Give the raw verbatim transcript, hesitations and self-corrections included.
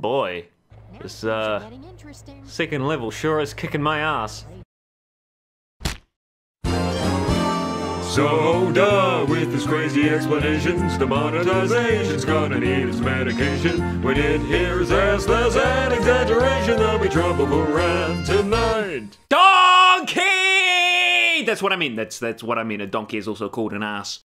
Boy, this uh, second level sure is kicking my ass. So duh, with his crazy explanations, the monetization's gonna need his medication. We did hear his ass, that's an exaggeration. There'll be trouble around tonight. Donkey! That's what I mean, that's, that's what I mean. A donkey is also called an ass.